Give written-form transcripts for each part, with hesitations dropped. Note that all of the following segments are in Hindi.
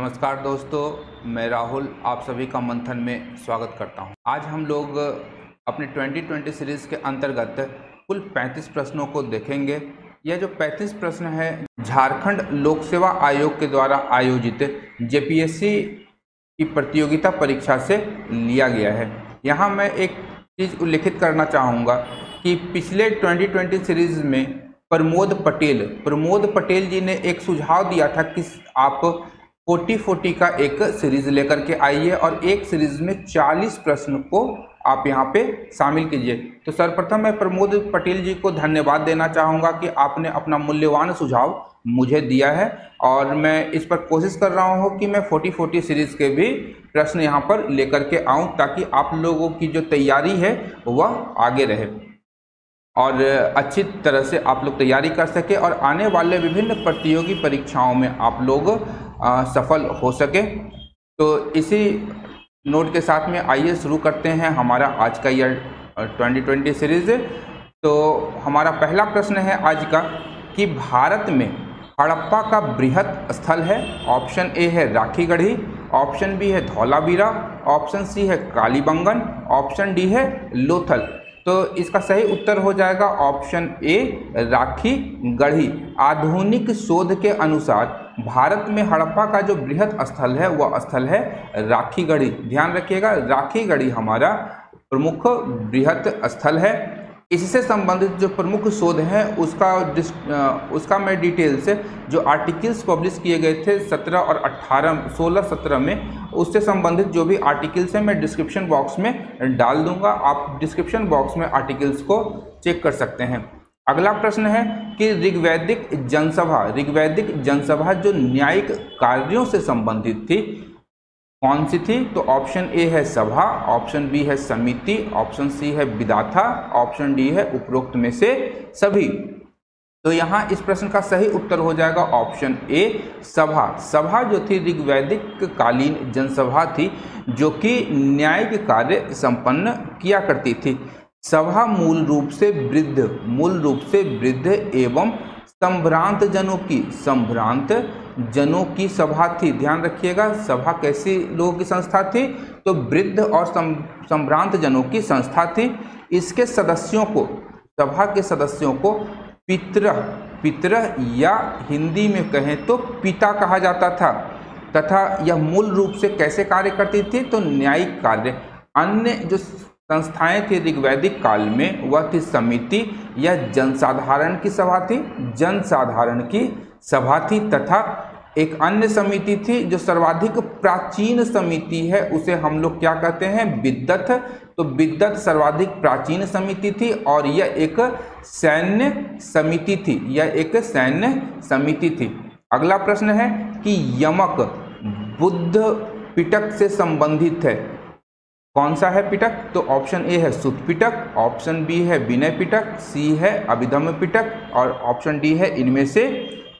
नमस्कार दोस्तों, मैं राहुल आप सभी का मंथन में स्वागत करता हूं। आज हम लोग अपने 2020 सीरीज़ के अंतर्गत कुल 35 प्रश्नों को देखेंगे। यह जो 35 प्रश्न है झारखंड लोक सेवा आयोग के द्वारा आयोजित जेपीएससी की प्रतियोगिता परीक्षा से लिया गया है। यहाँ मैं एक चीज़ उल्लेखित करना चाहूँगा कि पिछले 2020 सीरीज़ में प्रमोद पटेल जी ने एक सुझाव दिया था कि आप 40-40 का एक सीरीज़ लेकर के आइए और एक सीरीज़ में 40 प्रश्न को आप यहाँ पे शामिल कीजिए। तो सर्वप्रथम मैं प्रमोद पटेल जी को धन्यवाद देना चाहूँगा कि आपने अपना मूल्यवान सुझाव मुझे दिया है और मैं इस पर कोशिश कर रहा हूँ कि मैं 40-40 सीरीज़ के भी प्रश्न यहाँ पर लेकर के आऊँ ताकि आप लोगों की जो तैयारी है वह आगे रहे और अच्छी तरह से आप लोग तैयारी कर सके और आने वाले विभिन्न प्रतियोगी परीक्षाओं में आप लोग सफल हो सके। तो इसी नोट के साथ में आइए शुरू करते हैं हमारा आज का यह 2020 सीरीज़। तो हमारा पहला प्रश्न है आज का कि भारत में हड़प्पा का बृहत स्थल है। ऑप्शन ए है राखीगढ़ी, ऑप्शन बी है धौलावीरा, ऑप्शन सी है कालीबंगन, ऑप्शन डी है लोथल। तो इसका सही उत्तर हो जाएगा ऑप्शन ए राखीगढ़ी। आधुनिक शोध के अनुसार भारत में हड़प्पा का जो बृहत स्थल है वह स्थल है राखीगढ़ी। ध्यान रखिएगा, राखीगढ़ी हमारा प्रमुख बृहत स्थल है। इससे संबंधित जो प्रमुख शोध हैं उसका मैं डिटेल से जो आर्टिकल्स पब्लिश किए गए थे 17 और 18 में, उससे संबंधित जो भी आर्टिकल्स हैं मैं डिस्क्रिप्शन बॉक्स में डाल दूंगा। आप डिस्क्रिप्शन बॉक्स में आर्टिकल्स को चेक कर सकते हैं। अगला प्रश्न है कि ऋग्वैदिक जनसभा जो न्यायिक कार्यों से संबंधित थी कौन सी थी? तो ऑप्शन ए है सभा, ऑप्शन बी है समिति, ऑप्शन सी है विधाता, ऑप्शन डी है उपरोक्त में से सभी। तो यहाँ इस प्रश्न का सही उत्तर हो जाएगा ऑप्शन ए सभा जो थी ऋग्वैदिक कालीन जनसभा थी जो कि न्यायिक कार्य संपन्न किया करती थी। सभा मूल रूप से वृद्ध एवं संभ्रांत जनों की सभा थी। ध्यान रखिएगा, सभा कैसी लोगों की संस्था थी? तो वृद्ध और संभ्रांत जनों की संस्था थी। इसके सदस्यों को, सभा के सदस्यों को पितरह या हिंदी में कहें तो पिता कहा जाता था तथा यह मूल रूप से कैसे कार्य करती थी? तो न्यायिक कार्य। अन्य जो संस्थाएं थी ऋग्वैदिक काल में वह थी समिति या जनसाधारण की सभा थी तथा एक अन्य समिति थी जो सर्वाधिक प्राचीन समिति है उसे हम लोग क्या कहते हैं? विद्वत। तो विद्वत सर्वाधिक प्राचीन समिति थी और यह एक सैन्य समिति थी अगला प्रश्न है कि यमक बुद्ध पिटक से संबंधित है। कौन सा है पिटक? तो ऑप्शन ए है सुत पिटक, ऑप्शन बी है विनय पिटक, सी है अभिधम्म पिटक और ऑप्शन डी है इनमें से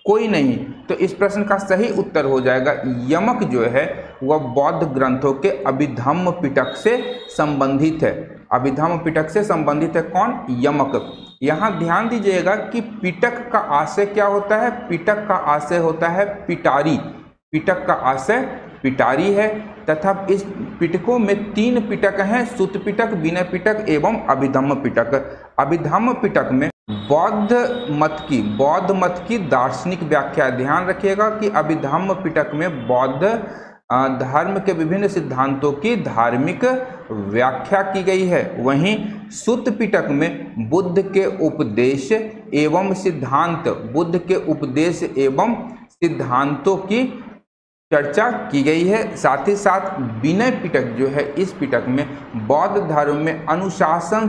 कोई नहीं। तो इस प्रश्न का सही उत्तर हो जाएगा यमक जो है वह बौद्ध ग्रंथों के अभिधम्म पिटक से संबंधित है। कौन? यमक। यहाँ ध्यान दीजिएगा कि पिटक का आशय क्या होता है? पिटक का आशय होता है पिटारी। है तथा इस पिटकों में 3 पिटक हैं, सुत पिटक, विनय पिटक एवं अभिधम्म पिटक। अभिधम्म पिटक में बौद्ध मत की दार्शनिक व्याख्या। ध्यान रखिएगा कि अभिधम्म पिटक में बौद्ध धर्म के विभिन्न सिद्धांतों की धार्मिक व्याख्या की गई है। वहीं सुत पिटक में बुद्ध के उपदेश एवं सिद्धांतों की चर्चा की गई है। साथ ही साथ विनय पिटक जो है इस पिटक में बौद्ध धर्म में अनुशासन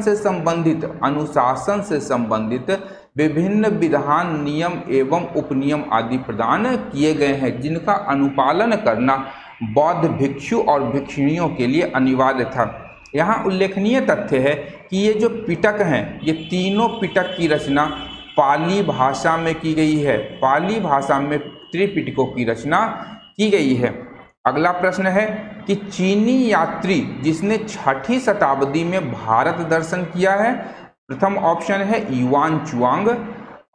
से संबंधित विभिन्न विधान, नियम एवं उपनियम आदि प्रदान किए गए हैं जिनका अनुपालन करना बौद्ध भिक्षु और भिक्षुणियों के लिए अनिवार्य था। यहाँ उल्लेखनीय तथ्य है कि ये जो पिटक हैं ये तीनों पिटक की रचना पाली भाषा में की गई है। त्रिपिटकों की रचना की गई है। अगला प्रश्न है कि चीनी यात्री जिसने 6ठी शताब्दी में भारत दर्शन किया है। प्रथम ऑप्शन है Yuan Chwang,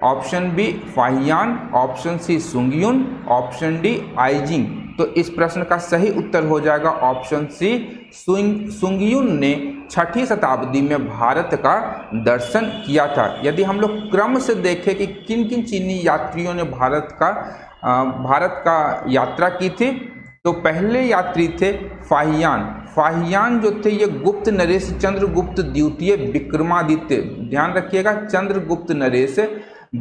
option B Fahien, option C Sungyun, option D Itsing. तो इस प्रश्न का सही उत्तर हो जाएगा ऑप्शन सी। सुंगयुन ने 6ठी शताब्दी में भारत का दर्शन किया था। यदि हम लोग क्रम से देखें कि किन किन चीनी यात्रियों ने भारत का यात्रा की थी, तो पहले यात्री थे फाहियान जो थे ये गुप्त नरेश चंद्रगुप्त द्वितीय विक्रमादित्य, ध्यान रखिएगा चंद्रगुप्त नरेश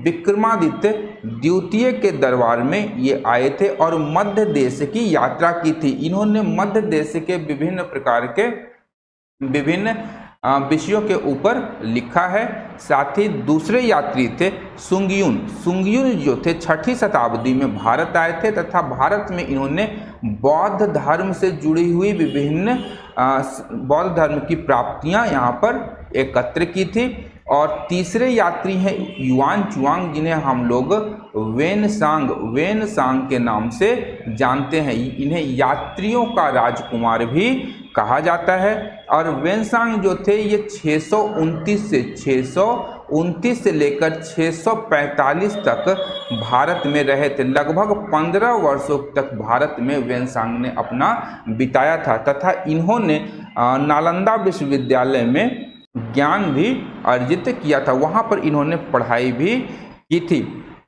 विक्रमादित्य द्वितीय के दरबार में ये आए थे और मध्य देश की यात्रा की थी। इन्होंने मध्य देश के विभिन्न प्रकार के विभिन्न विषयों के ऊपर लिखा है। साथ ही दूसरे यात्री थे सुंगयुन जो थे 6ठी शताब्दी में भारत आए थे तथा भारत में इन्होंने बौद्ध धर्म से जुड़ी हुई विभिन्न बौद्ध धर्म की प्राप्तियां यहां पर एकत्र की थी। और तीसरे यात्री हैं युआन चुआंग जिन्हें हम लोग ह्वेनसांग के नाम से जानते हैं। इन्हें यात्रियों का राजकुमार भी कहा जाता है। और ह्वेनसांग जो थे ये 629 से लेकर 645 तक भारत में रहे थे। लगभग 15 वर्षों तक भारत में ह्वेनसांग ने अपना बिताया था तथा इन्होंने नालंदा विश्वविद्यालय में ज्ञान भी अर्जित किया था, वहाँ पर इन्होंने पढ़ाई भी की थी।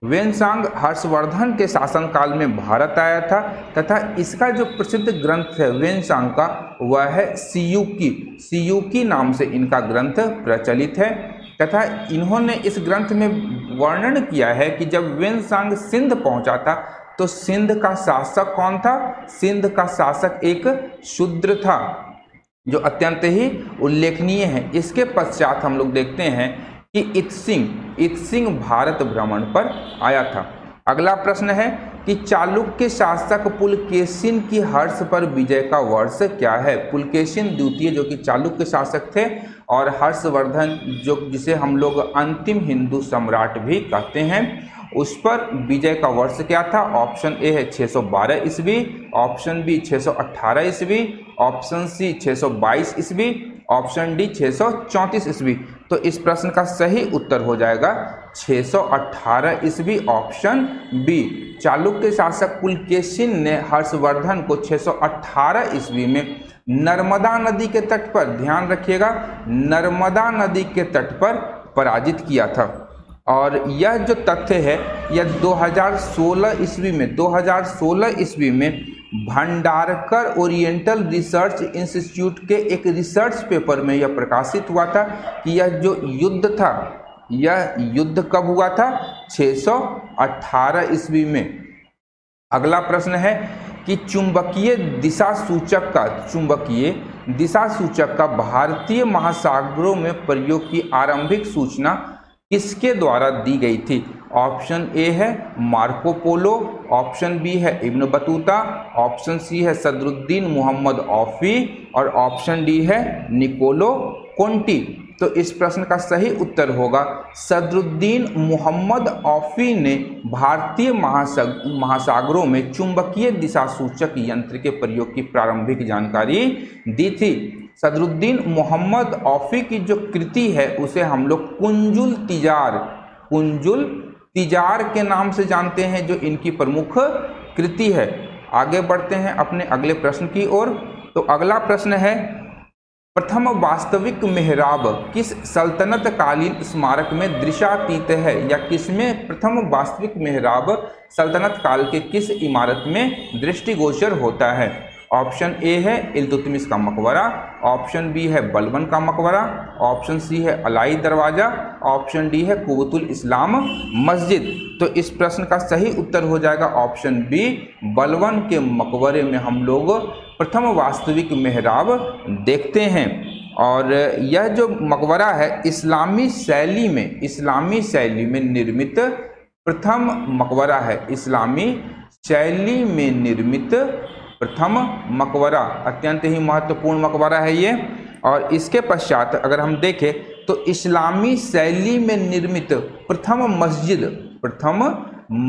ह्वेनसांग हर्षवर्धन के शासनकाल में भारत आया था तथा इसका जो प्रसिद्ध ग्रंथ है ह्वेनसांग का वह है सियुकी नाम से इनका ग्रंथ प्रचलित है। तथा इन्होंने इस ग्रंथ में वर्णन किया है कि जब ह्वेनसांग सिंध पहुँचा था तो सिंध का शासक कौन था, सिंध का शासक एक शूद्र था जो अत्यंत ही उल्लेखनीय है। इसके पश्चात हम लोग देखते हैं कि इत सिंह भारत भ्रमण पर आया था। अगला प्रश्न है कि चालुक्य शासक पुलकेशिन की हर्ष पर विजय का वर्ष क्या है। पुलकेशिन द्वितीय जो कि चालुक्य शासक थे और हर्षवर्धन जो जिसे हम लोग अंतिम हिंदू सम्राट भी कहते हैं उस पर विजय का वर्ष क्या था। ऑप्शन ए है 612 ईस्वी, ऑप्शन बी 618 ईस्वी, ऑप्शन सी 622 ईस्वी, ऑप्शन डी 634 ईस्वी। तो इस प्रश्न का सही उत्तर हो जाएगा 618 ईस्वी ऑप्शन बी। चालुक्य शासक पुलकेशिन ने हर्षवर्धन को 618 ईस्वी में नर्मदा नदी के तट पर, ध्यान रखिएगा नर्मदा नदी के तट पर पराजित किया था। और यह जो तथ्य है यह 2016 ईस्वी में भंडारकर ओरिएंटल रिसर्च इंस्टीट्यूट के एक रिसर्च पेपर में यह प्रकाशित हुआ था कि यह जो युद्ध था यह युद्ध कब हुआ था, 618 ईस्वी में। अगला प्रश्न है कि चुंबकीय दिशा सूचक का भारतीय महासागरों में प्रयोग की आरंभिक सूचना किसके द्वारा दी गई थी। ऑप्शन ए है मार्को पोलो, ऑप्शन बी है इब्न बतूता, ऑप्शन सी है सदरुद्दीन मोहम्मद ऑफी और ऑप्शन डी है निकोलो कोंटी। तो इस प्रश्न का सही उत्तर होगा सदरुद्दीन मोहम्मद ऑफी ने भारतीय महासागरों में चुंबकीय दिशा सूचक यंत्र के प्रयोग की प्रारंभिक जानकारी दी थी। सदरुद्दीन मोहम्मद ऑफी की जो कृति है उसे हम लोग कुंजुल तिजार के नाम से जानते हैं जो इनकी प्रमुख कृति है। आगे बढ़ते हैं अपने अगले प्रश्न की ओर। तो अगला प्रश्न है प्रथम वास्तविक मेहराब किस सल्तनतकालीन स्मारक में दृश्यातीत है या किसमें प्रथम वास्तविक मेहराब सल्तनत काल के किस इमारत में दृष्टिगोचर होता है। ऑप्शन ए है इल्तुतमिश का मकबरा, ऑप्शन बी है बलबन का मकबरा, ऑप्शन सी है अलाई दरवाज़ा, ऑप्शन डी है कुबतुल इस्लाम मस्जिद। तो इस प्रश्न का सही उत्तर हो जाएगा ऑप्शन बी, बलबन के मकबरे में हम लोग प्रथम वास्तविक मेहराब देखते हैं। और यह जो मकबरा है इस्लामी शैली में निर्मित प्रथम मकबरा है, इस्लामी शैली में निर्मित प्रथम मकबरा, अत्यंत ही महत्वपूर्ण मकबरा है ये। और इसके पश्चात अगर हम देखें तो इस्लामी शैली में निर्मित प्रथम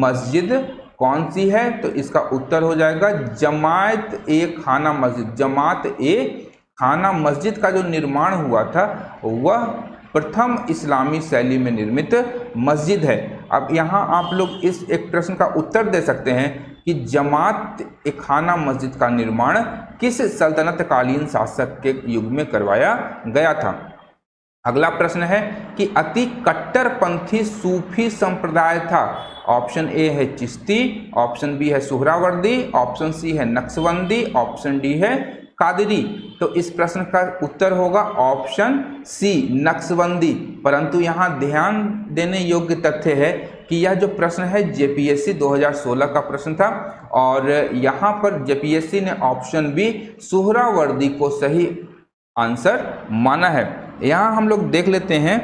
मस्जिद कौन सी है, तो इसका उत्तर हो जाएगा जमात ए खाना मस्जिद का जो निर्माण हुआ था वह प्रथम इस्लामी शैली में निर्मित मस्जिद है। अब यहाँ आप लोग इस एक प्रश्न का उत्तर दे सकते हैं कि जमात ए खाना मस्जिद का निर्माण किस सल्तनतकालीन शासक के युग में करवाया गया था। अगला प्रश्न है कि अति कट्टरपंथी सूफी संप्रदाय था। ऑप्शन ए है चिश्ती, ऑप्शन बी है सुहरावर्दी, ऑप्शन सी है नक्शबंदी, ऑप्शन डी है कादरी। तो इस प्रश्न का उत्तर होगा ऑप्शन सी नक्शबंदी। परंतु यहाँ ध्यान देने योग्य तथ्य है कि यह जो प्रश्न है जेपीएससी 2016 का प्रश्न था और यहाँ पर जेपीएससी ने ऑप्शन बी सुहरावर्दी को सही आंसर माना है। यहाँ हम लोग देख लेते हैं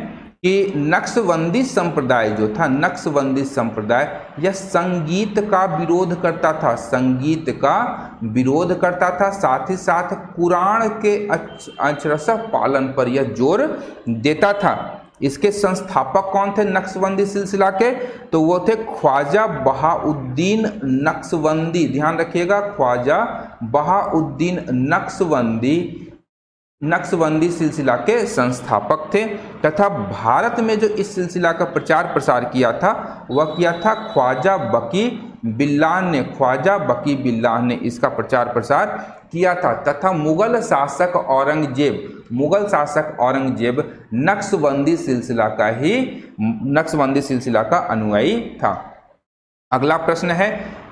कि नक्शबंदी संप्रदाय जो था, नक्शबंदी संप्रदाय यह संगीत का विरोध करता था, संगीत का विरोध करता था, साथ ही साथ कुरान के अक्षरश पालन पर यह जोर देता था। इसके संस्थापक कौन थे नक्शबंदी सिलसिला के? तो वो थे ख्वाजा बहाउद्दीन नक्शबंदी। ध्यान रखिएगा, ख्वाजा बहाउद्दीन नक्शबंदी नक्शबंदी सिलसिला के संस्थापक थे तथा भारत में जो इस सिलसिला का प्रचार प्रसार किया था वह किया था ख्वाजा बकी बिल्लाह ने, ख्वाजा बकी बिल्लाह ने इसका प्रचार प्रसार किया था। तथा मुगल शासक औरंगजेब नक्शबंदी सिलसिला का अनुयायी था। अगला प्रश्न है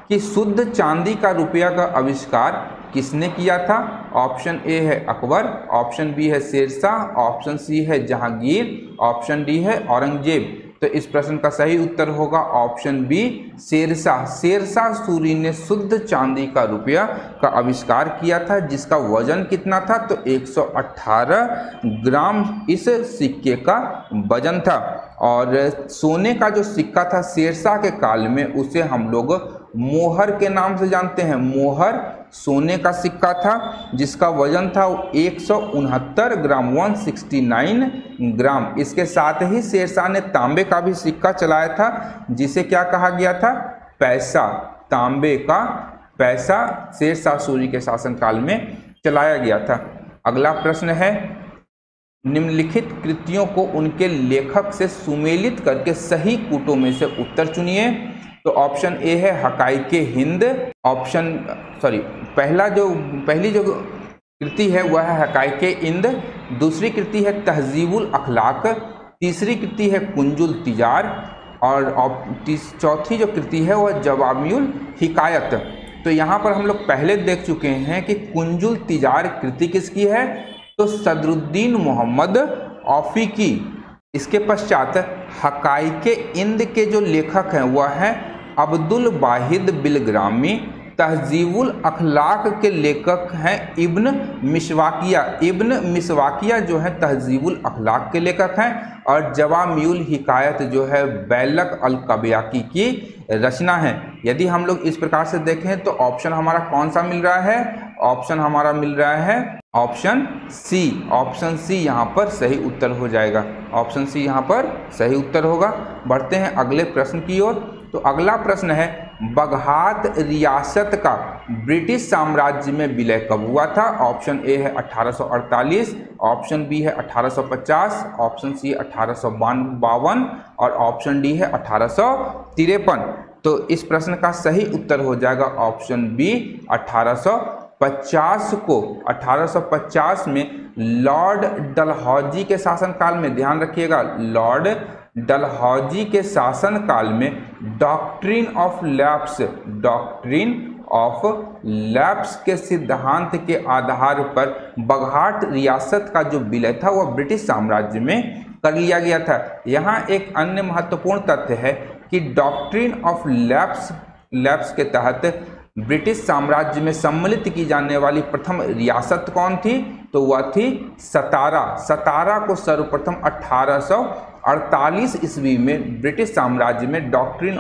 कि शुद्ध चांदी का रुपया का आविष्कार किसने किया था? ऑप्शन ए है अकबर, ऑप्शन बी है शेरशाह, ऑप्शन सी है जहांगीर, ऑप्शन डी है औरंगजेब। तो इस प्रश्न का सही उत्तर होगा ऑप्शन बी शेरशाह। शेरशाह सूरी ने शुद्ध चांदी का रुपया का आविष्कार किया था जिसका वजन कितना था? तो 118 ग्राम इस सिक्के का वजन था। और सोने का जो सिक्का था शेरशाह के काल में उसे हम लोग मोहर के नाम से जानते हैं। मोहर सोने का सिक्का था जिसका वजन था 169 ग्राम, 169 ग्राम। इसके साथ ही शेरशाह ने तांबे का भी सिक्का चलाया था जिसे क्या कहा गया था? पैसा। तांबे का पैसा शेरशाह सूरी के शासनकाल में चलाया गया था। अगला प्रश्न है, निम्नलिखित कृतियों को उनके लेखक से सुमेलित करके सही कूटों में से उत्तर चुनिए। तो ऑप्शन ए है हकाइके हिंद, पहली जो कृति है वह है हकाइके हिंद, दूसरी कृति है तहजीबुल अखलाक, तीसरी कृति है कुंजुल तिजार और चौथी जो कृति है वह जवामियुल हिकायत। तो यहाँ पर हम लोग पहले देख चुके हैं कि कुंजुल तिजार कृति किसकी है? तो सदरुद्दीन मोहम्मद ऑफी की। इसके पश्चात हकाइके हिंद के जो लेखक हैं वह हैं अब्दुल वाहिद बिलग्रामी, तहजीबुल अखलाक के लेखक हैं इब्न मिसवाकिया जो है तहजीबुल अखलाक के लेखक हैं, और जवामियुल हिकायत जो है बैलक अल कब्याकी की रचना है। यदि हम लोग इस प्रकार से देखें तो ऑप्शन हमारा कौन सा मिल रहा है? ऑप्शन हमारा मिल रहा है ऑप्शन सी। ऑप्शन सी यहाँ पर सही उत्तर हो जाएगा, ऑप्शन सी यहाँ पर सही उत्तर होगा। बढ़ते हैं अगले प्रश्न की ओर। तो अगला प्रश्न है, बघाट रियासत का ब्रिटिश साम्राज्य में विलय कब हुआ था? ऑप्शन ए है 1848, ऑप्शन बी है 1850, ऑप्शन सी 1852 और ऑप्शन डी है 1853। तो इस प्रश्न का सही उत्तर हो जाएगा ऑप्शन बी 1850 को। 1850 में लॉर्ड डलहौजी के शासनकाल में, ध्यान रखिएगा, लॉर्ड डलहौजी के शासन काल में डॉक्ट्रिन ऑफ लैप्स के सिद्धांत के आधार पर बघाट रियासत का जो विलय था वह ब्रिटिश साम्राज्य में कर लिया गया था। यहाँ एक अन्य महत्वपूर्ण तथ्य है कि डॉक्ट्रिन ऑफ लैप्स के तहत ब्रिटिश साम्राज्य में सम्मिलित की जाने वाली प्रथम रियासत कौन थी? तो वह थी सतारा। सतारा को सर्वप्रथम 1848 ईस्वी में ब्रिटिश साम्राज्य में डॉक्ट्रिन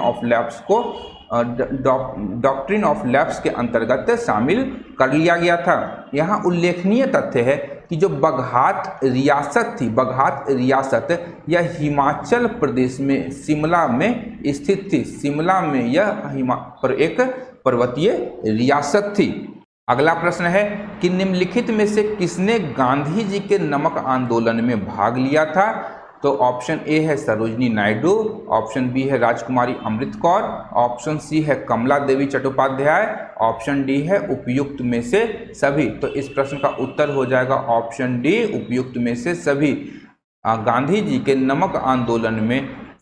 ऑफ लैप्स के अंतर्गत शामिल कर लिया गया था। यहाँ उल्लेखनीय तथ्य है कि जो बघाट रियासत यह हिमाचल प्रदेश में शिमला में स्थित थी। शिमला में यह एक पर्वतीय रियासत थी। अगला प्रश्न है कि निम्नलिखित में से किसने गांधी जी के नमक आंदोलन में भाग लिया था? तो ऑप्शन ए है सरोजिनी नायडू, ऑप्शन बी है राजकुमारी अमृत कौर, ऑप्शन सी है कमला देवी चट्टोपाध्याय, ऑप्शन डी है उपयुक्त में से सभी। तो इस प्रश्न का उत्तर हो जाएगा ऑप्शन डी, उपयुक्त में से सभी। गांधी जी के नमक आंदोलन में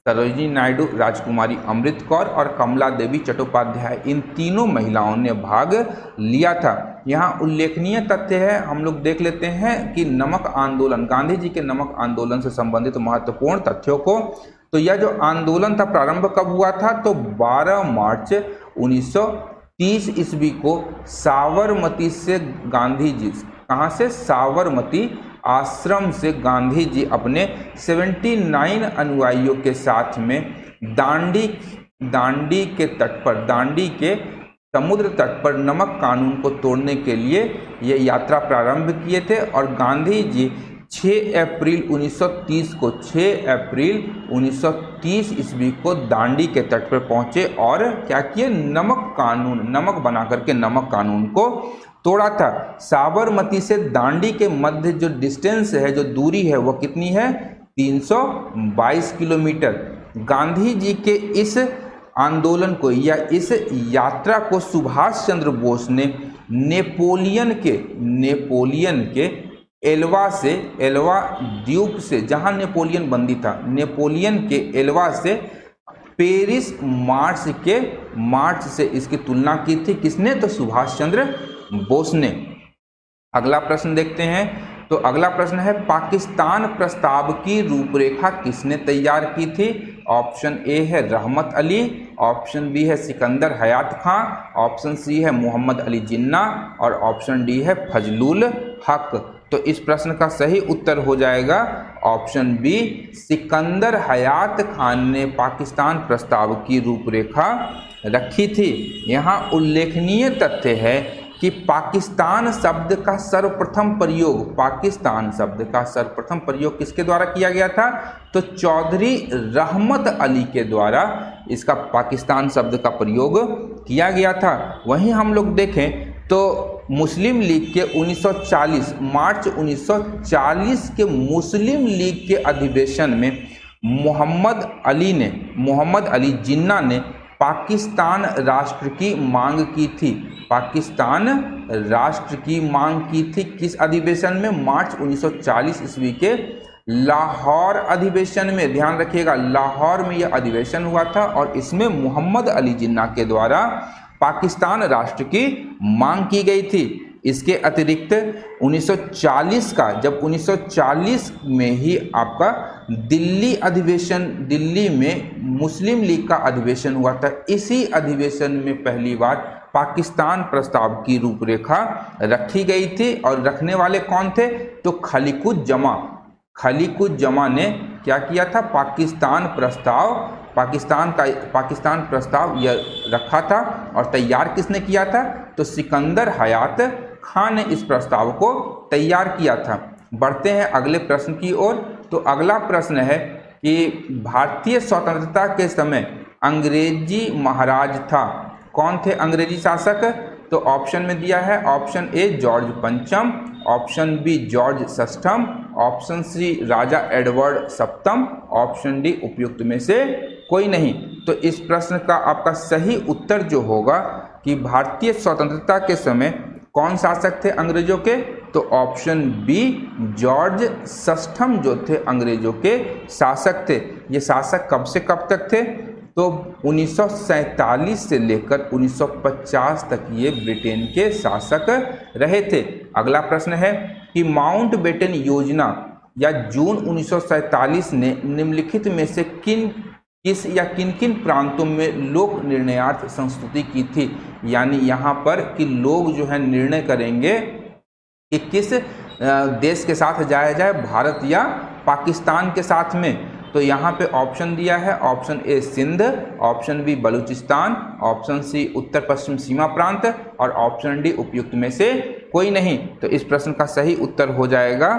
सरोजिनी नायडू, राजकुमारी अमृत कौर और कमला देवी चट्टोपाध्याय, इन तीनों महिलाओं ने भाग लिया था। यहाँ उल्लेखनीय तथ्य है, हम लोग देख लेते हैं कि नमक आंदोलन, गांधी जी के नमक आंदोलन से संबंधित महत्वपूर्ण तथ्यों को। तो यह जो आंदोलन था प्रारंभ कब हुआ था, तो 12 मार्च 1930 ईस्वी को साबरमती से गांधी जी, कहाँ से, साबरमती आश्रम से गांधी जी अपने 79 अनुयायियों के साथ में दांडी के तट पर, दांडी के समुद्र तट पर नमक कानून को तोड़ने के लिए ये यात्रा प्रारंभ किए थे। और गांधी जी 6 अप्रैल 1930 ईस्वी को दांडी के तट पर पहुंचे और क्या किए, नमक कानून, नमक बना करके नमक कानून को तोड़ा था। साबरमती से दांडी के मध्य जो डिस्टेंस है, जो दूरी है, वह कितनी है, 322 किलोमीटर। गांधी जी के इस आंदोलन को या इस यात्रा को सुभाष चंद्र बोस ने नेपोलियन के एल्वा द्वीप से, जहां नेपोलियन बंदी था, नेपोलियन के एल्वा से पेरिस मार्च से इसकी तुलना की थी, किसने, तो सुभाष चंद्र बोस ने। अगला प्रश्न देखते हैं। तो अगला प्रश्न है, पाकिस्तान प्रस्ताव की रूपरेखा किसने तैयार की थी। ऑप्शन ए है रहमत अली, ऑप्शन बी है सिकंदर हयात खान, ऑप्शन सी है मोहम्मद अली जिन्ना और ऑप्शन डी है फजलुल हक। तो इस प्रश्न का सही उत्तर हो जाएगा ऑप्शन बी, सिकंदर हयात खान ने पाकिस्तान प्रस्ताव की रूपरेखा रखी थी। यहाँ उल्लेखनीय तथ्य है कि पाकिस्तान शब्द का सर्वप्रथम प्रयोग किसके द्वारा किया गया था, तो चौधरी रहमत अली के द्वारा इसका पाकिस्तान शब्द का प्रयोग किया गया था। वहीं हम लोग देखें तो मुस्लिम लीग के 1940 मार्च 1940 के मुस्लिम लीग के अधिवेशन में मोहम्मद अली जिन्ना ने पाकिस्तान राष्ट्र की मांग की थी, किस अधिवेशन में, मार्च 1940 ईस्वी के लाहौर अधिवेशन में। ध्यान रखिएगा, लाहौर में यह अधिवेशन हुआ था और इसमें मोहम्मद अली जिन्ना के द्वारा पाकिस्तान राष्ट्र की मांग की गई थी। इसके अतिरिक्त 1940 का, जब 1940 में ही आपका दिल्ली में मुस्लिम लीग का अधिवेशन हुआ था, इसी अधिवेशन में पहली बार पाकिस्तान प्रस्ताव की रूपरेखा रखी गई थी। और रखने वाले कौन थे, तो खलीकुज्जमा ने क्या किया था, पाकिस्तान प्रस्ताव यह रखा था। और तैयार किसने किया था, तो सिकंदर हयात खान ने इस प्रस्ताव को तैयार किया था। बढ़ते हैं अगले प्रश्न की ओर। तो अगला प्रश्न है कि भारतीय स्वतंत्रता के समय अंग्रेजी महाराज था, कौन थे अंग्रेजी शासक, तो ऑप्शन में दिया है, option A George 5, option B George 6, option C राजा एडवर्ड 7, ऑप्शन डी उपयुक्त में से कोई नहीं। तो इस प्रश्न का आपका सही उत्तर जो होगा कि भारतीय स्वतंत्रता के समय कौन शासक थे अंग्रेजों के, तो ऑप्शन बी जॉर्ज 6 जो थे अंग्रेजों के शासक थे। ये शासक कब से कब तक थे, तो 1947 से लेकर 1950 तक ये ब्रिटेन के शासक रहे थे। अगला प्रश्न है कि माउंट बेटन योजना या जून 1947 ने निम्नलिखित में से किन किन प्रांतों में लोक निर्णयार्थ संस्कृति की थी, यानी यहाँ पर कि लोग जो है निर्णय करेंगे कि किस देश के साथ जाया जाए, भारत या पाकिस्तान के साथ में। तो यहाँ पे ऑप्शन दिया है, option A Sindh, option B Balochistan, option C उत्तर पश्चिम सीमा प्रांत और ऑप्शन डी उपयुक्त में से कोई नहीं। तो इस प्रश्न का सही उत्तर हो जाएगा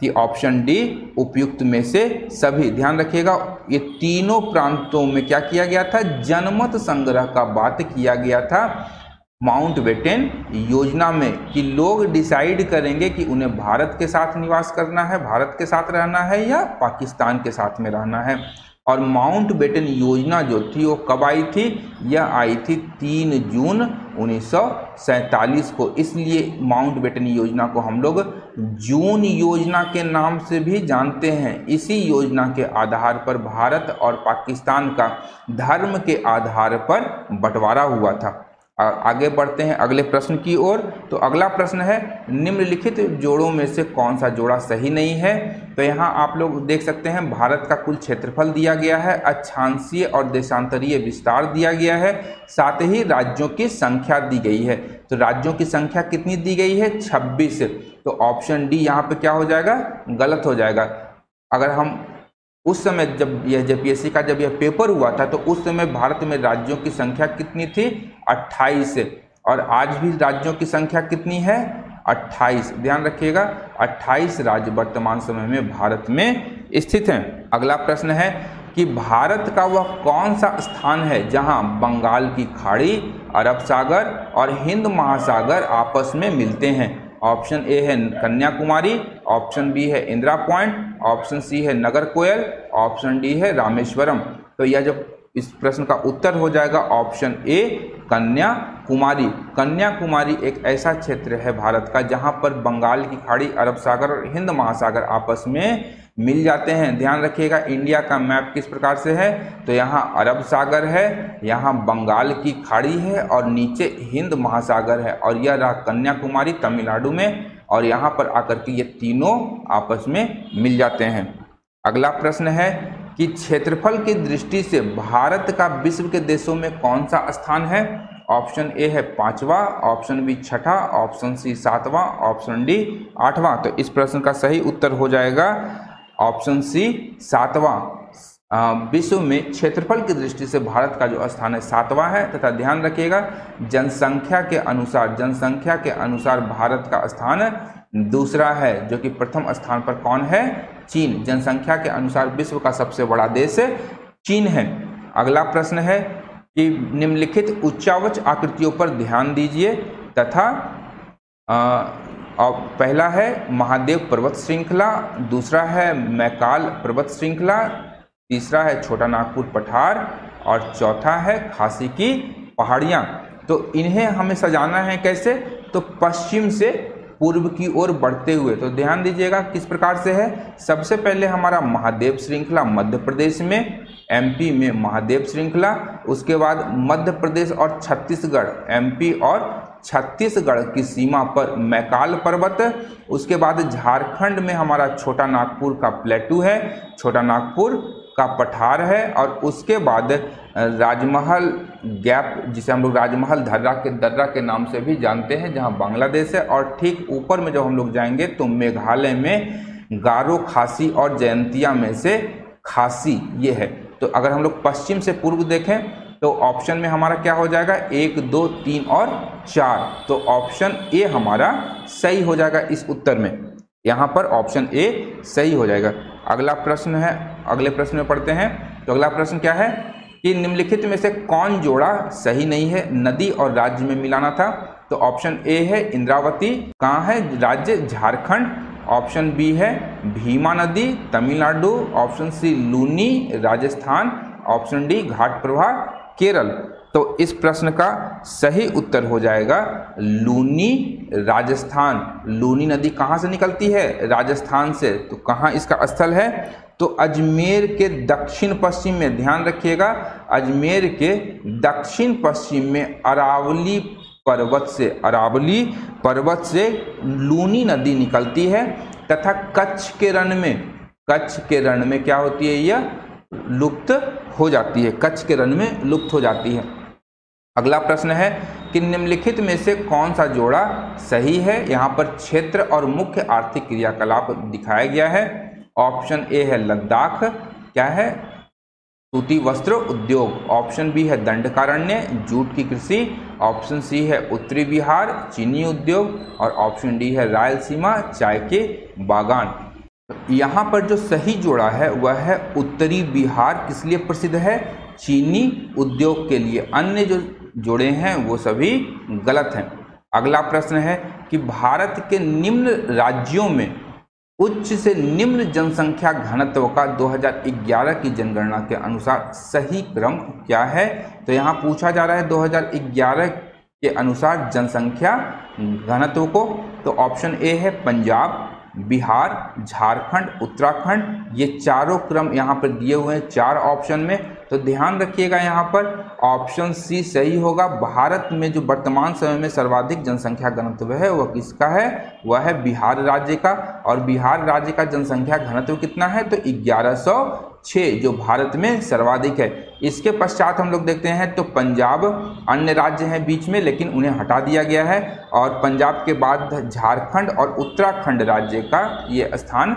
कि ऑप्शन डी उपयुक्त में से सभी। ध्यान रखिएगा, ये तीनों प्रांतों में क्या किया गया था, जनमत संग्रह का बात किया गया था। माउंटबेटन योजना में कि लोग डिसाइड करेंगे कि उन्हें भारत के साथ निवास करना है, भारत के साथ रहना है या पाकिस्तान के साथ में रहना है। और माउंटबेटन योजना जो थी वो कब आई थी? यह आई थी 3 जून 1947 को। इसलिए माउंटबेटन योजना को हम लोग जून योजना के नाम से भी जानते हैं। इसी योजना के आधार पर भारत और पाकिस्तान का धर्म के आधार पर बंटवारा हुआ था। आगे बढ़ते हैं अगले प्रश्न की ओर। तो अगला प्रश्न है, निम्नलिखित जोड़ों में से कौन सा जोड़ा सही नहीं है? तो यहाँ आप लोग देख सकते हैं भारत का कुल क्षेत्रफल दिया गया है, अक्षांशीय और देशांतरीय विस्तार दिया गया है, साथ ही राज्यों की संख्या दी गई है। तो राज्यों की संख्या कितनी दी गई है? 26। तो ऑप्शन डी यहाँ पे क्या हो जाएगा? गलत हो जाएगा। अगर हम उस समय जब यह जेपीएससी का जब यह पेपर हुआ था तो उस समय भारत में राज्यों की संख्या कितनी थी? 28। और आज भी राज्यों की संख्या कितनी है? 28। ध्यान रखिएगा, 28 राज्य वर्तमान समय में भारत में स्थित हैं। अगला प्रश्न है कि भारत का वह कौन सा स्थान है जहां बंगाल की खाड़ी, अरब सागर और हिंद महासागर आपस में मिलते हैं? ऑप्शन ए है कन्याकुमारी, ऑप्शन बी है इंदिरा पॉइंट, ऑप्शन सी है नगर कोयल, ऑप्शन डी है रामेश्वरम। तो यह जो इस प्रश्न का उत्तर हो जाएगा ऑप्शन ए कन्याकुमारी। कन्याकुमारी एक ऐसा क्षेत्र है भारत का जहां पर बंगाल की खाड़ी, अरब सागर और हिंद महासागर आपस में मिल जाते हैं। ध्यान रखिएगा इंडिया का मैप किस प्रकार से है, तो यहाँ अरब सागर है, यहाँ बंगाल की खाड़ी है और नीचे हिंद महासागर है। और यह रहा कन्याकुमारी तमिलनाडु में, और यहाँ पर आकर के ये तीनों आपस में मिल जाते हैं। अगला प्रश्न है कि क्षेत्रफल की दृष्टि से भारत का विश्व के देशों में कौन सा स्थान है? ऑप्शन ए है 5वां, ऑप्शन बी 6ठा, ऑप्शन सी 7वां, ऑप्शन डी 8वां। तो इस प्रश्न का सही उत्तर हो जाएगा ऑप्शन सी 7वां। विश्व में क्षेत्रफल की दृष्टि से भारत का जो स्थान है 7वां है, तथा ध्यान रखिएगा जनसंख्या के अनुसार भारत का स्थान दूसरा है, जो कि प्रथम स्थान पर कौन है? चीन। जनसंख्या के अनुसार विश्व का सबसे बड़ा देश चीन है। अगला प्रश्न है कि निम्नलिखित उच्चावच आकृतियों पर ध्यान दीजिए तथा पहला है महादेव पर्वत श्रृंखला, दूसरा है मैकाल पर्वत श्रृंखला, तीसरा है छोटा नागपुर पठार और चौथा है खासी की पहाड़ियाँ। तो इन्हें हमें सजाना है कैसे? तो पश्चिम से पूर्व की ओर बढ़ते हुए। तो ध्यान दीजिएगा किस प्रकार से है। सबसे पहले हमारा महादेव श्रृंखला मध्य प्रदेश में, एमपी में महादेव श्रृंखला, उसके बाद मध्य प्रदेश और छत्तीसगढ़, एमपी और छत्तीसगढ़ की सीमा पर मैकाल पर्वत, उसके बाद झारखंड में हमारा छोटा नागपुर का प्लेटू है, छोटा नागपुर का पठार है, और उसके बाद राजमहल गैप, जिसे हम लोग राजमहल दर्रा के नाम से भी जानते हैं, जहां बांग्लादेश है। और ठीक ऊपर में जब हम लोग जाएंगे तो मेघालय में गारो खासी और जयंतिया में से खासी ये है। तो अगर हम लोग पश्चिम से पूर्व देखें तो ऑप्शन में हमारा क्या हो जाएगा? 1, 2, 3 और 4। तो ऑप्शन ए हमारा सही हो जाएगा इस उत्तर में, यहाँ पर ऑप्शन ए सही हो जाएगा। अगला प्रश्न है, अगले प्रश्न में पढ़ते हैं। तो अगला प्रश्न क्या है कि निम्नलिखित में से कौन जोड़ा सही नहीं है? नदी और राज्य में मिलाना था। तो ऑप्शन ए है इंद्रावती, कहाँ है? राज्य झारखंड। ऑप्शन बी है भीमा नदी Tamil Nadu, option C Luni Rajasthan, option D Ghataprabha Kerala. तो इस प्रश्न का सही उत्तर हो जाएगा लूनी राजस्थान। लूनी नदी कहाँ से निकलती है? राजस्थान से। तो कहाँ इसका स्थल है? तो अजमेर के दक्षिण पश्चिम में। ध्यान रखिएगा अजमेर के दक्षिण पश्चिम में अरावली पर्वत से लूनी नदी निकलती है, तथा कच्छ के रण में क्या होती है? यह लुप्त हो जाती है, कच्छ के रण में लुप्त हो जाती है। अगला प्रश्न है कि निम्नलिखित में से कौन सा जोड़ा सही है? यहाँ पर क्षेत्र और मुख्य आर्थिक क्रियाकलाप दिखाया गया है। ऑप्शन ए है लद्दाख, क्या है? सूती वस्त्र उद्योग। ऑप्शन बी है दंडकारण्य, जूट की कृषि। ऑप्शन सी है उत्तरी बिहार, चीनी उद्योग, और ऑप्शन डी है रायलसीमा, चाय के बागान। यहाँ पर जो सही जोड़ा है वह है उत्तरी बिहार। किस लिए प्रसिद्ध है? चीनी उद्योग के लिए। अन्य जो जोड़े हैं वो सभी गलत हैं। अगला प्रश्न है कि भारत के निम्न राज्यों में उच्च से निम्न जनसंख्या घनत्व का 2011 की जनगणना के अनुसार सही क्रम क्या है। तो यहाँ पूछा जा रहा है 2011 के अनुसार जनसंख्या घनत्व को, तो ऑप्शन ए है पंजाब, बिहार, झारखंड, उत्तराखंड, ये चारों क्रम यहाँ पर दिए हुए हैं चार ऑप्शन में। तो ध्यान रखिएगा यहाँ पर ऑप्शन सी सही होगा। भारत में जो वर्तमान समय में सर्वाधिक जनसंख्या घनत्व है वह किसका है, वह है बिहार राज्य का। और बिहार राज्य का जनसंख्या घनत्व कितना है, तो 1106 जो भारत में सर्वाधिक है। इसके पश्चात हम लोग देखते हैं तो पंजाब, अन्य राज्य हैं बीच में लेकिन उन्हें हटा दिया गया है, और पंजाब के बाद झारखंड और उत्तराखंड राज्य का ये स्थान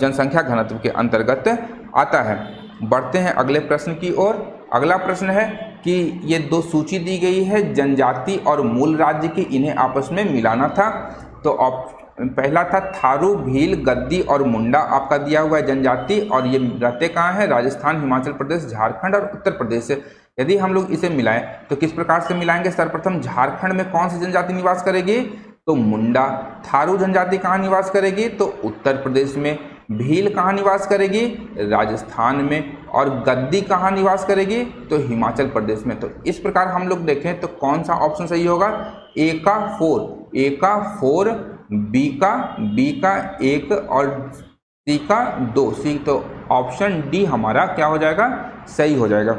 जनसंख्या घनत्व के अंतर्गत आता है। बढ़ते हैं अगले प्रश्न की ओर। अगला प्रश्न है कि ये दो सूची दी गई है जनजाति और मूल राज्य की, इन्हें आपस में मिलाना था। तो पहला था थारू, भील, गद्दी और मुंडा आपका दिया हुआ है जनजाति, और ये रहते कहाँ हैं, राजस्थान, हिमाचल प्रदेश, झारखंड और उत्तर प्रदेश। यदि हम लोग इसे मिलाएं तो किस प्रकार से मिलाएंगे, सर्वप्रथम झारखंड में कौन सी जनजाति निवास करेगी, तो मुंडा। थारू जनजाति कहाँ निवास करेगी, तो उत्तर प्रदेश में। भील कहाँ निवास करेगी, राजस्थान में। और गद्दी कहाँ निवास करेगी, तो हिमाचल प्रदेश में। तो इस प्रकार हम लोग देखें तो कौन सा ऑप्शन सही होगा, ए का 4, बी का 1 और सी का 2 सी। तो ऑप्शन डी हमारा क्या हो जाएगा, सही हो जाएगा।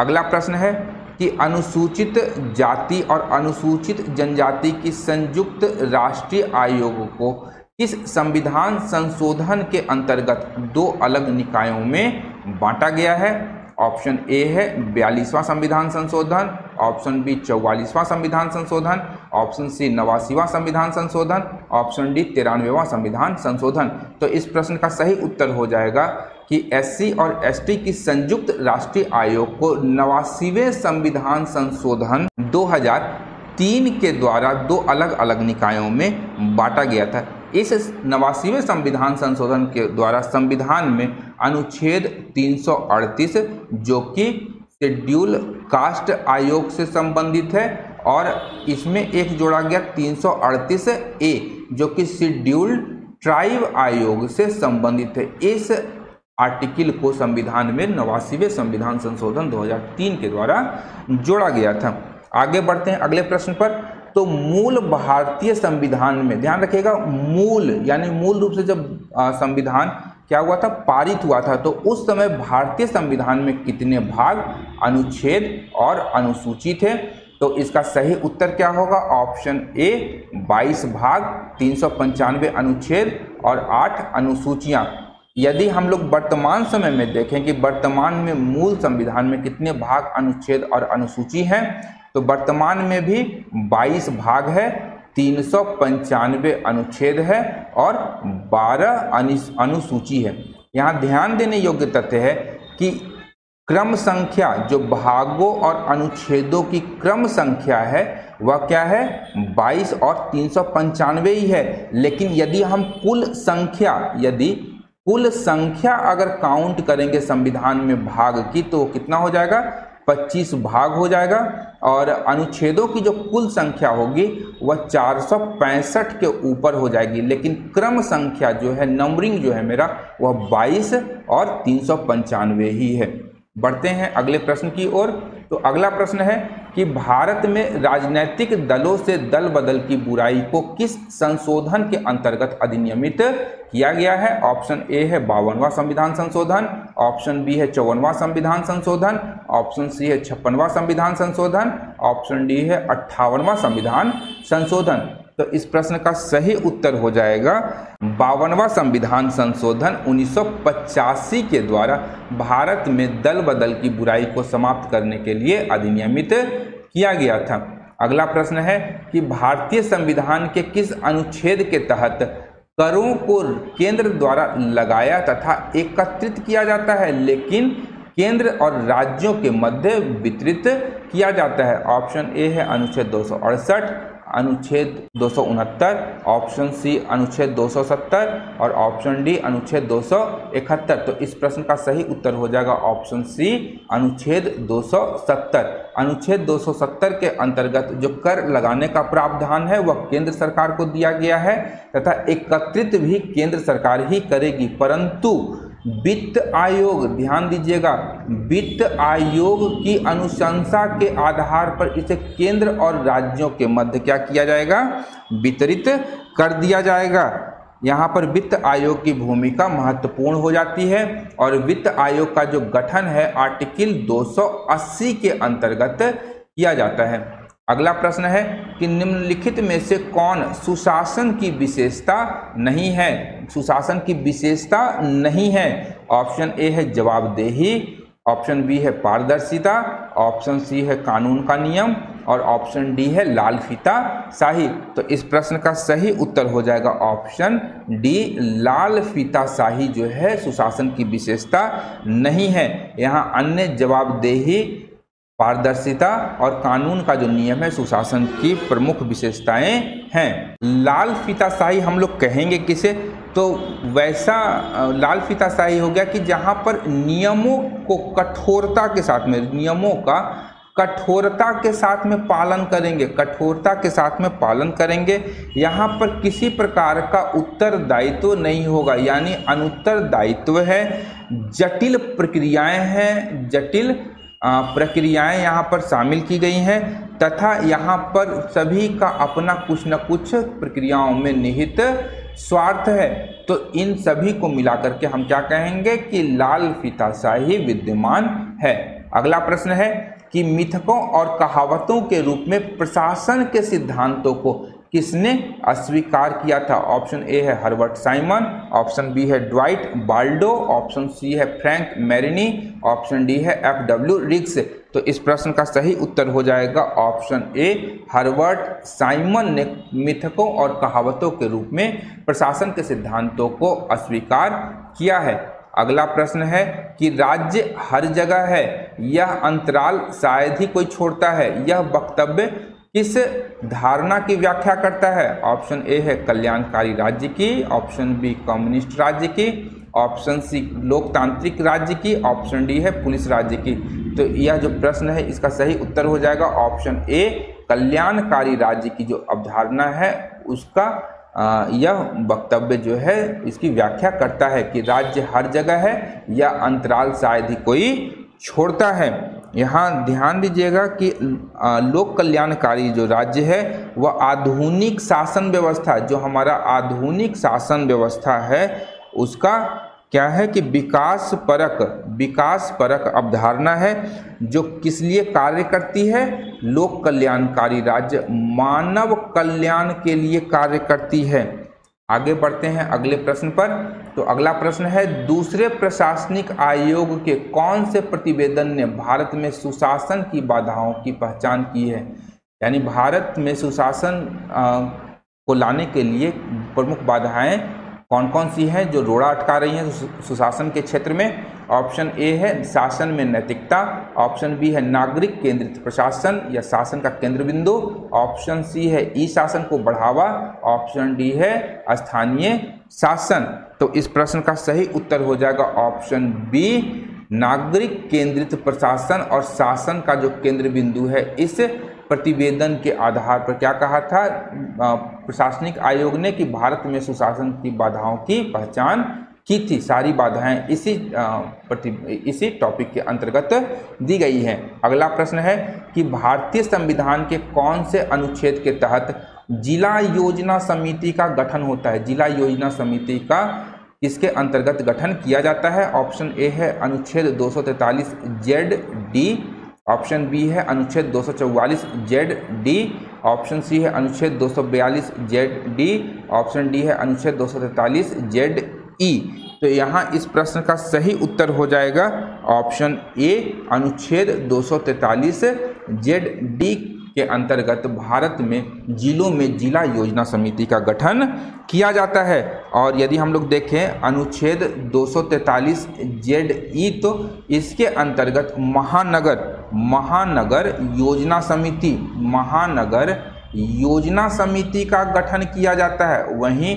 अगला प्रश्न है कि अनुसूचित जाति और अनुसूचित जनजाति की संयुक्त राष्ट्रीय आयोग को किस संविधान संशोधन के अंतर्गत दो अलग निकायों में बांटा गया है। ऑप्शन ए है 42वां संविधान संशोधन, ऑप्शन बी 44वां संविधान संशोधन, ऑप्शन सी 89वां संविधान संशोधन, ऑप्शन डी 93वां संविधान संशोधन। तो इस प्रश्न का सही उत्तर हो जाएगा कि एससी और एसटी की संयुक्त राष्ट्रीय आयोग को 89वें संविधान संशोधन 2003 के द्वारा दो अलग अलग निकायों में बांटा गया था। इस 89वें संविधान संशोधन के द्वारा संविधान में अनुच्छेद 338 जो कि शेड्यूल कास्ट आयोग से संबंधित है, और इसमें एक जोड़ा गया 338 ए जो कि शेड्यूल ट्राइब आयोग से संबंधित है। इस आर्टिकल को संविधान में 89वें संविधान संशोधन 2003 के द्वारा जोड़ा गया था। आगे बढ़ते हैं अगले प्रश्न पर। तो मूल भारतीय संविधान में ध्यान रखिएगा, मूल यानी मूल रूप से जब संविधान क्या हुआ था, पारित हुआ था, तो उस समय भारतीय संविधान में कितने भाग, अनुच्छेद और अनुसूची थे। तो इसका सही उत्तर क्या होगा, ऑप्शन ए 22 भाग, 395 अनुच्छेद और 8 अनुसूचियाँ। यदि हम लोग वर्तमान समय में देखें कि वर्तमान में मूल संविधान में कितने भाग, अनुच्छेद और अनुसूची हैं, तो वर्तमान में भी 22 भाग है, 395 अनुच्छेद है और 12 अनुसूची है। यहाँ ध्यान देने योग्य तथ्य है कि क्रम संख्या जो भागों और अनुच्छेदों की क्रम संख्या है वह क्या है, 22 और 395 ही है। लेकिन यदि हम कुल संख्या अगर काउंट करेंगे संविधान में भाग की, तो कितना हो जाएगा, 25 भाग हो जाएगा। और अनुच्छेदों की जो कुल संख्या होगी वह 465 के ऊपर हो जाएगी। लेकिन क्रम संख्या जो है, नंबरिंग जो है मेरा, वह 22 और 395 ही है। बढ़ते हैं अगले प्रश्न की ओर। तो अगला प्रश्न है कि भारत में राजनीतिक दलों से दल बदल की बुराई को किस संशोधन के अंतर्गत अधिनियमित किया गया है। ऑप्शन ए है 52वां संविधान संशोधन, ऑप्शन बी है 54वां संविधान संशोधन, ऑप्शन सी है 56वां संविधान संशोधन, ऑप्शन डी है 58वां संविधान संशोधन। तो इस प्रश्न का सही उत्तर हो जाएगा 52वां संविधान संशोधन 1985 के द्वारा भारत में दल बदल की बुराई को समाप्त करने के लिए अधिनियमित किया गया था। अगला प्रश्न है कि भारतीय संविधान के किस अनुच्छेद के तहत करों को केंद्र द्वारा लगाया तथा एकत्रित किया जाता है लेकिन केंद्र और राज्यों के मध्य वितरित किया जाता है। ऑप्शन ए है अनुच्छेद 268, अनुच्छेद 269, ऑप्शन सी अनुच्छेद 270 और ऑप्शन डी अनुच्छेद 271। तो इस प्रश्न का सही उत्तर हो जाएगा ऑप्शन सी अनुच्छेद 270। अनुच्छेद 270 के अंतर्गत जो कर लगाने का प्रावधान है वह केंद्र सरकार को दिया गया है तथा एकत्रित भी केंद्र सरकार ही करेगी, परंतु वित्त आयोग, ध्यान दीजिएगा, वित्त आयोग की अनुशंसा के आधार पर इसे केंद्र और राज्यों के मध्य क्या किया जाएगा, वितरित कर दिया जाएगा। यहाँ पर वित्त आयोग की भूमिका महत्वपूर्ण हो जाती है और वित्त आयोग का जो गठन है आर्टिकल 280 के अंतर्गत किया जाता है। अगला प्रश्न है कि निम्नलिखित में से कौन सुशासन की विशेषता नहीं है, सुशासन की विशेषता नहीं है। ऑप्शन ए है जवाबदेही, ऑप्शन बी है पारदर्शिता, ऑप्शन सी है कानून का नियम और ऑप्शन डी है लाल फीता शाही। तो इस प्रश्न का सही उत्तर हो जाएगा ऑप्शन डी, लाल फीता शाही जो है सुशासन की विशेषता नहीं है। यहाँ अन्य जवाबदेही, पारदर्शिता और कानून का जो नियम है सुशासन की प्रमुख विशेषताएं हैं। लाल फीताशाही हम लोग कहेंगे किसे, तो वैसा लाल फीताशाही हो गया कि जहां पर नियमों को कठोरता के साथ में, नियमों का कठोरता के साथ में पालन करेंगे, कठोरता के साथ में पालन करेंगे। यहाँ पर किसी प्रकार का उत्तरदायित्व नहीं होगा, यानी अनुत्तरदायित्व है, जटिल प्रक्रियाएँ हैं, जटिल प्रक्रियाएं यहाँ पर शामिल की गई हैं तथा यहाँ पर सभी का अपना कुछ न कुछ प्रक्रियाओं में निहित स्वार्थ है। तो इन सभी को मिलाकर के हम क्या कहेंगे कि लाल फीताशाही विद्यमान है। अगला प्रश्न है कि मिथकों और कहावतों के रूप में प्रशासन के सिद्धांतों को किसने अस्वीकार किया था। ऑप्शन ए है हर्बर्ट साइमन, ऑप्शन बी है ड्वाइट बाल्डो, ऑप्शन सी है फ्रैंक मैरिनी, ऑप्शन डी है F.W. रिग्स। तो इस प्रश्न का सही उत्तर हो जाएगा ऑप्शन ए, हर्बर्ट साइमन ने मिथकों और कहावतों के रूप में प्रशासन के सिद्धांतों को अस्वीकार किया है। अगला प्रश्न है कि राज्य हर जगह है, यह अंतराल शायद ही कोई छोड़ता है, यह वक्तव्य किस धारणा की व्याख्या करता है। ऑप्शन ए है कल्याणकारी राज्य की, ऑप्शन बी कम्युनिस्ट राज्य की, ऑप्शन सी लोकतांत्रिक राज्य की, ऑप्शन डी है पुलिस राज्य की। तो यह जो प्रश्न है इसका सही उत्तर हो जाएगा ऑप्शन ए, कल्याणकारी राज्य की जो अवधारणा है उसका यह वक्तव्य जो है इसकी व्याख्या करता है कि राज्य हर जगह है या अंतराल शायद ही कोई छोड़ता है। यहाँ ध्यान दीजिएगा कि लोक कल्याणकारी जो राज्य है वह आधुनिक शासन व्यवस्था, जो हमारा आधुनिक शासन व्यवस्था है उसका क्या है कि विकास परक अवधारणा है जो किस लिए कार्य करती है। लोक कल्याणकारी राज्य मानव कल्याण के लिए कार्य करती है। आगे बढ़ते हैं अगले प्रश्न पर। तो अगला प्रश्न है दूसरे प्रशासनिक आयोग के कौन से प्रतिवेदन ने भारत में सुशासन की बाधाओं की पहचान की है, यानी भारत में सुशासन को लाने के लिए प्रमुख बाधाएं कौन कौन सी हैं जो रोड़ा अटका रही हैं सुशासन के क्षेत्र में। ऑप्शन ए है शासन में नैतिकता, ऑप्शन बी है नागरिक केंद्रित प्रशासन या शासन का केंद्र बिंदु, ऑप्शन सी है ई शासन को बढ़ावा, ऑप्शन डी है स्थानीय शासन। तो इस प्रश्न का सही उत्तर हो जाएगा ऑप्शन बी, नागरिक केंद्रित प्रशासन और शासन का जो केंद्र बिंदु है। इस प्रतिवेदन के आधार पर क्या कहा था प्रशासनिक आयोग ने कि भारत में सुशासन की बाधाओं की पहचान की थी। सारी बाधाएं इसी टॉपिक के अंतर्गत दी गई हैं। अगला प्रश्न है कि भारतीय संविधान के कौन से अनुच्छेद के तहत जिला योजना समिति का गठन होता है, जिला योजना समिति का इसके अंतर्गत गठन किया जाता है। ऑप्शन ए है अनुच्छेद 243 ZD, ऑप्शन बी है अनुच्छेद 244 ZD, ऑप्शन सी है अनुच्छेद 242 ZD, ऑप्शन डी है अनुच्छेद 243 ZE। तो यहाँ इस प्रश्न का सही उत्तर हो जाएगा ऑप्शन ए, अनुच्छेद 243 ZD के अंतर्गत भारत में जिलों में जिला योजना समिति का गठन किया जाता है। और यदि हम लोग देखें अनुच्छेद 243 ZE तो इसके अंतर्गत महानगर योजना समिति, महानगर योजना समिति का गठन किया जाता है। वहीं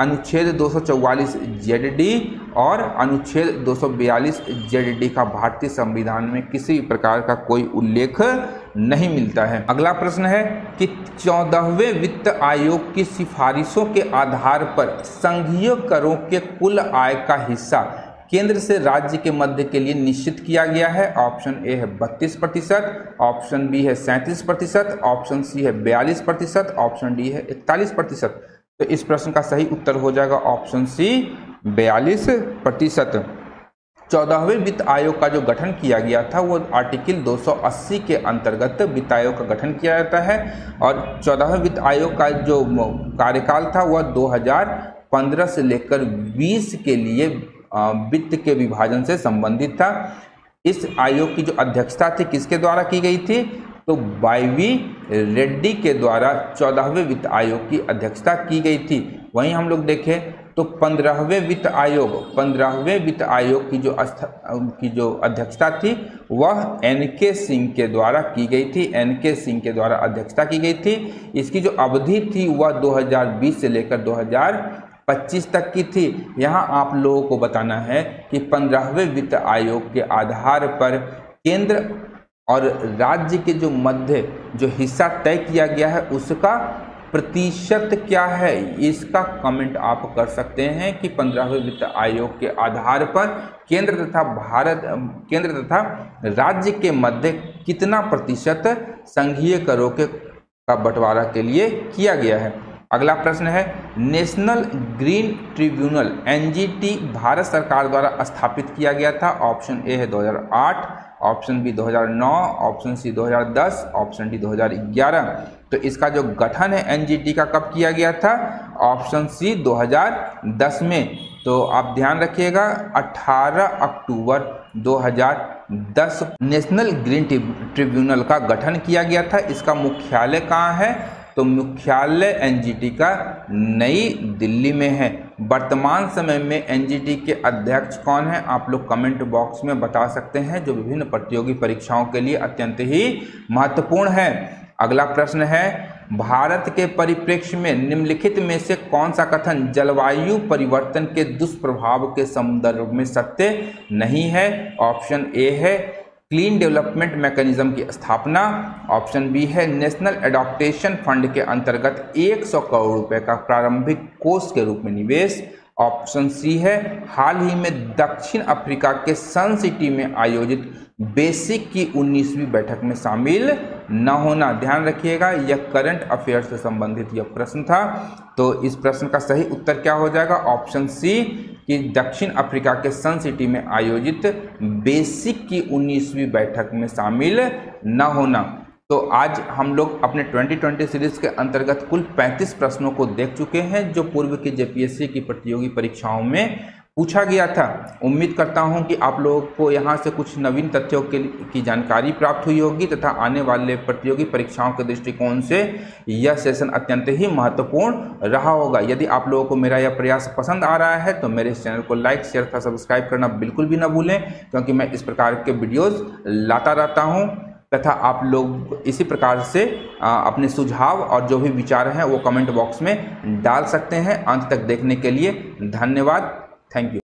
अनुच्छेद 244 जेडडी और अनुच्छेद 242 जेडडी का भारतीय संविधान में किसी प्रकार का कोई उल्लेख नहीं मिलता है। अगला प्रश्न है कि 14वें वित्त आयोग की सिफारिशों के आधार पर संघीय करों के कुल आय का हिस्सा केंद्र से राज्य के मध्य के लिए निश्चित किया गया है। ऑप्शन ए है 32%, ऑप्शन बी है 37%, ऑप्शन सी है 42%, ऑप्शन डी है 41%। तो इस प्रश्न का सही उत्तर हो जाएगा ऑप्शन सी 42%। 14वें वित्त आयोग का जो गठन किया गया था वो आर्टिकल 280 के अंतर्गत वित्त आयोग का गठन किया जाता है और 14वें वित्त आयोग का जो कार्यकाल था वह 2015 से लेकर 20 के लिए वित्त के विभाजन से संबंधित था। इस आयोग की जो अध्यक्षता थी किसके द्वारा की गई थी, तो वाईवी रेड्डी के द्वारा 14वें वित्त आयोग की अध्यक्षता की गई थी। वहीं हम लोग देखें तो 15वें वित्त आयोग की जो अध्यक्षता थी वह एनके सिंह के द्वारा की गई थी, एनके सिंह के द्वारा अध्यक्षता की गई थी। इसकी जो अवधि थी वह 2020 से लेकर 2025 तक की थी। यहाँ आप लोगों को बताना है कि 15वें वित्त आयोग के आधार पर केंद्र और राज्य के जो मध्य जो हिस्सा तय किया गया है उसका प्रतिशत क्या है, इसका कमेंट आप कर सकते हैं कि 15वें वित्त आयोग के आधार पर केंद्र तथा राज्य के मध्य कितना प्रतिशत संघीय करों के का बंटवारा के लिए किया गया है। अगला प्रश्न है national green tribunal NGT Bharat सरकार द्वारा स्थापित किया गया था। ऑप्शन ए है 2008, option B 2009, option C 2010, option D 2011। तो इसका जो गठन है एनजीटी का कब किया गया था, ऑप्शन सी 2010 में। तो आप ध्यान रखिएगा 18 अक्टूबर 2010 नेशनल ग्रीन ट्रिब्यूनल का गठन किया गया था। इसका मुख्यालय कहाँ है, तो मुख्यालय एनजीटी का नई दिल्ली में है। वर्तमान समय में एनजीटी के अध्यक्ष कौन है आप लोग कमेंट बॉक्स में बता सकते हैं, जो विभिन्न प्रतियोगी परीक्षाओं के लिए अत्यंत ही महत्वपूर्ण है। अगला प्रश्न है भारत के परिप्रेक्ष्य में निम्नलिखित में से कौन सा कथन जलवायु परिवर्तन के दुष्प्रभाव के संदर्भ में सत्य नहीं है। ऑप्शन ए है क्लीन डेवलपमेंट मैकेनिज्म की स्थापना, ऑप्शन बी है नेशनल एडॉप्टेशन फंड के अंतर्गत 100 करोड़ रुपए का प्रारंभिक कोष के रूप में निवेश, ऑप्शन सी है हाल ही में दक्षिण अफ्रीका के सन सिटी में आयोजित बेसिक की 19वीं बैठक में शामिल न होना। ध्यान रखिएगा यह करंट अफेयर से संबंधित यह प्रश्न था। तो इस प्रश्न का सही उत्तर क्या हो जाएगा, ऑप्शन सी कि दक्षिण अफ्रीका के सन सिटी में आयोजित बेसिक की 19वीं बैठक में शामिल न होना। तो आज हम लोग अपने 2020 सीरीज़ के अंतर्गत कुल 35 प्रश्नों को देख चुके हैं जो पूर्व की जेपीएससी की प्रतियोगी परीक्षाओं में पूछा गया था। उम्मीद करता हूं कि आप लोगों को यहां से कुछ नवीन तथ्यों की जानकारी प्राप्त हुई होगी तथा आने वाले प्रतियोगी परीक्षाओं के दृष्टिकोण से यह सेशन अत्यंत ही महत्वपूर्ण रहा होगा। यदि आप लोगों को मेरा यह प्रयास पसंद आ रहा है तो मेरे इस चैनल को लाइक, शेयर तथा सब्सक्राइब करना बिल्कुल भी ना भूलें, क्योंकि मैं इस प्रकार के वीडियोज़ लाता रहता हूँ तथा आप लोग इसी प्रकार से अपने सुझाव और जो भी विचार हैं वो कमेंट बॉक्स में डाल सकते हैं। अंत तक देखने के लिए धन्यवाद। Thank you.